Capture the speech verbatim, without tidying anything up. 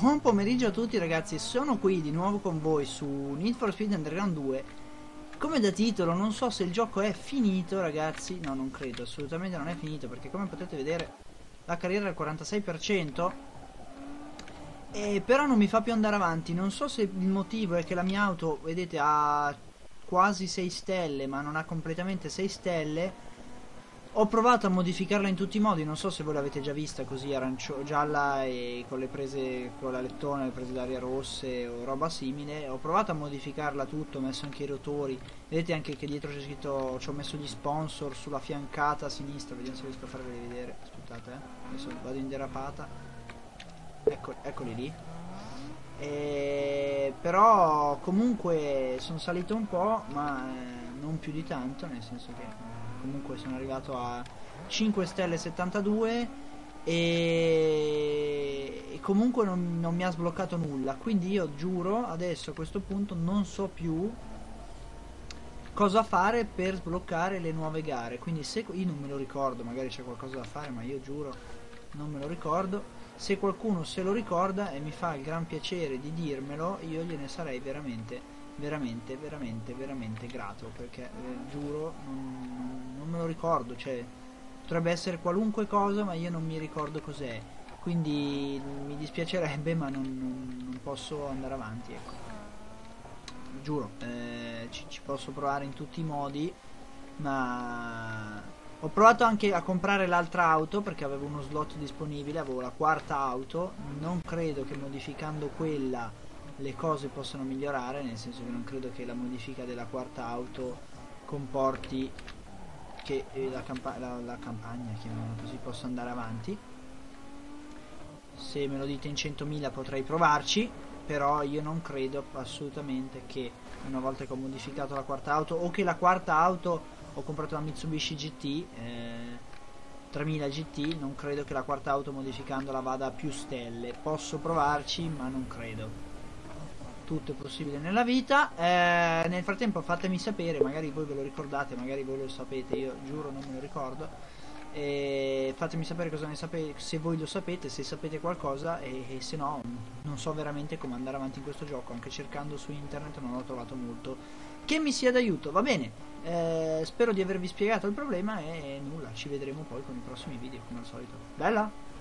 Buon pomeriggio a tutti ragazzi, sono qui di nuovo con voi su Need for Speed Underground due. Come da titolo non so se il gioco è finito ragazzi, no non credo, assolutamente non è finito, perché come potete vedere la carriera è al quarantasei per cento e però non mi fa più andare avanti. Non so se il motivo è che la mia auto, vedete, ha quasi sei stelle ma non ha completamente sei stelle. Ho provato a modificarla in tutti i modi, non so se voi l'avete già vista così arancio gialla e con le prese con la lettona, le prese d'aria rosse o roba simile. Ho provato a modificarla tutto, ho messo anche i rotori, vedete anche che dietro c'è scritto, ci ho messo gli sponsor sulla fiancata a sinistra, vediamo se riesco a farveli vedere, aspettate eh. Adesso vado in derapata, ecco, eccoli lì. E però comunque sono salito un po', ma non più di tanto, nel senso che comunque sono arrivato a cinque stelle settantadue e, e comunque non, non mi ha sbloccato nulla, quindi io giuro adesso a questo punto non so più cosa fare per sbloccare le nuove gare. Quindi se io non me lo ricordo, magari c'è qualcosa da fare, ma io giuro non me lo ricordo. Se qualcuno se lo ricorda e mi fa il gran piacere di dirmelo, io gliene sarei veramente veramente veramente veramente grato, perché eh, giuro non, non me lo ricordo, cioè potrebbe essere qualunque cosa ma io non mi ricordo cos'è, quindi mi dispiacerebbe, ma non, non, non posso andare avanti, ecco, giuro. eh, ci, ci posso provare in tutti i modi, ma ho provato anche a comprare l'altra auto perché avevo uno slot disponibile, avevo la quarta auto, non credo che modificando quella le cose possono migliorare, nel senso che non credo che la modifica della quarta auto comporti che la, campa la, la campagna, chiamiamola così, possa andare avanti. Se me lo dite in centomila potrei provarci, però io non credo assolutamente che una volta che ho modificato la quarta auto, o che la quarta auto, ho comprato la Mitsubishi G T eh, tremila G T, non credo che la quarta auto modificandola vada a più stelle. Posso provarci ma non credo. Tutto è possibile nella vita. Eh, nel frattempo fatemi sapere, magari voi ve lo ricordate, magari voi lo sapete, io giuro non me lo ricordo. Eh, fatemi sapere cosa ne sapete, se voi lo sapete, se sapete qualcosa, e, e se no non so veramente come andare avanti in questo gioco, anche cercando su internet non ho trovato molto che mi sia d'aiuto. Va bene, eh, spero di avervi spiegato il problema e nulla, ci vedremo poi con i prossimi video come al solito. Bella!